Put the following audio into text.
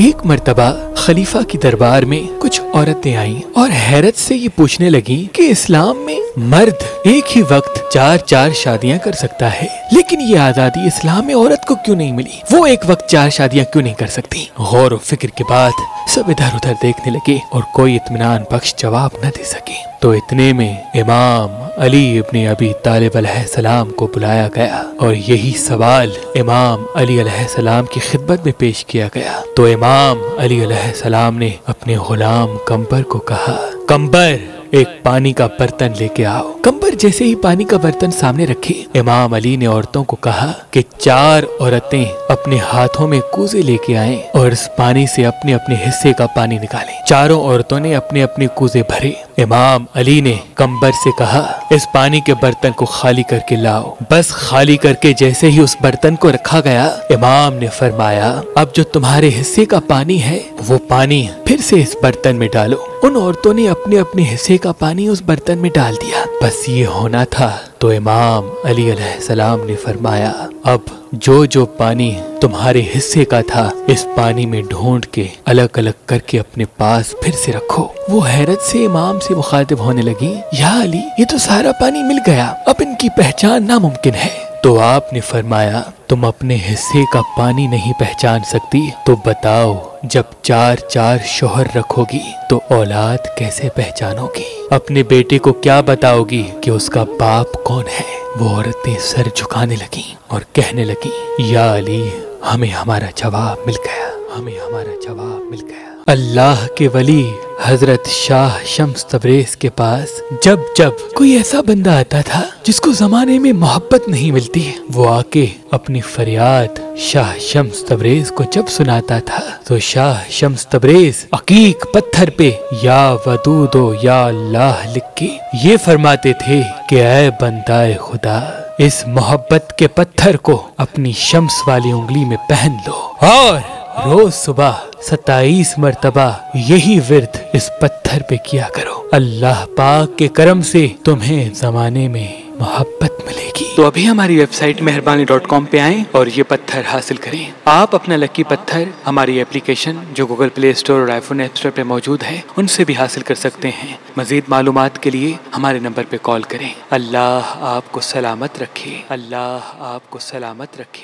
एक मर्तबा खलीफा की दरबार में कुछ औरतें आईं और हैरत से ये पूछने लगीं कि इस्लाम में मर्द एक ही वक्त 4-4 शादियां कर सकता है, लेकिन ये आज़ादी इस्लाम में औरत को क्यों नहीं मिली? वो एक वक्त 4 शादियां क्यों नहीं कर सकती? गौर और फिक्र के बाद सब इधर उधर देखने लगे और कोई इत्मीनान बख्श जवाब न दे सके। तो इतने में इमाम अली इब्ने अबी तालिब अलैहिस्सलाम को बुलाया गया और यही सवाल इमाम अली अलैहिस्सलाम की खिदमत में पेश किया गया। तो इमाम अली अलैहिस्सलाम ने अपने गुलाम कंबर को कहा, कंबर एक पानी का बर्तन लेके आओ। कंबर जैसे ही पानी का बर्तन सामने रखे, इमाम अली ने औरतों को कहा कि 4 औरतें अपने हाथों में कूजे लेके आएं और इस पानी से अपने अपने हिस्से का पानी निकालें। 4 औरतों ने अपने अपने कूजे भरे। इमाम अली ने कंबर से कहा, इस पानी के बर्तन को खाली करके लाओ। बस खाली करके जैसे ही उस बर्तन को रखा गया, इमाम ने फरमाया, अब जो तुम्हारे हिस्से का पानी है वो पानी फिर से इस बर्तन में डालो। उन औरतों ने अपने अपने हिस्से का पानी उस बर्तन में डाल दिया, बस ये होना था। तो इमाम अली अलैहिस्सलाम ने फरमाया, अब जो पानी तुम्हारे हिस्से का था इस पानी में ढूंढ के अलग अलग करके अपने पास फिर से रखो। वो हैरत से इमाम से मुखातिब होने लगी, या अली, ये तो सारा पानी मिल गया, अब इनकी पहचान नामुमकिन है। तो आपने फरमाया, तुम अपने हिस्से का पानी नहीं पहचान सकती तो बताओ जब 4-4 शोहर रखोगी तो औलाद कैसे पहचानोगी? अपने बेटे को क्या बताओगी कि उसका बाप कौन है? वो औरतें सर झुकाने लगी और कहने लगी, या अली, हमें हमारा जवाब मिल गया, हमें हमारा जवाब मिल गया। अल्लाह के वली हजरत शाह शम्स तबरेज के पास जब जब कोई ऐसा बंदा आता था जिसको जमाने में मोहब्बत नहीं मिलती, वो आके अपनी फरियाद शाह शम्स तबरेज को जब सुनाता था तो शाह शम्स तबरेज अकीक पत्थर पे या वदूदो या अल्लाह लिख के ये फरमाते थे कि ऐ बंदाए खुदा, इस मोहब्बत के पत्थर को अपनी शम्स वाली उंगली में पहन लो और रोज सुबह 27 मरतबा यही विर्द इस पत्थर पे किया करो। अल्लाह पाक के करम से तुम्हें जमाने में मोहब्बत मिलेगी। तो अभी हमारी वेबसाइट मेहरबानी.com पे आएं और ये पत्थर हासिल करें। आप अपना लकी पत्थर हमारी एप्लीकेशन जो गूगल प्ले स्टोर और आईफोन एप स्टोर पे मौजूद है उनसे भी हासिल कर सकते हैं। मजीद मालूमात के लिए हमारे नंबर पे कॉल करें। अल्लाह आपको सलामत रखे, अल्लाह आपको सलामत रखे।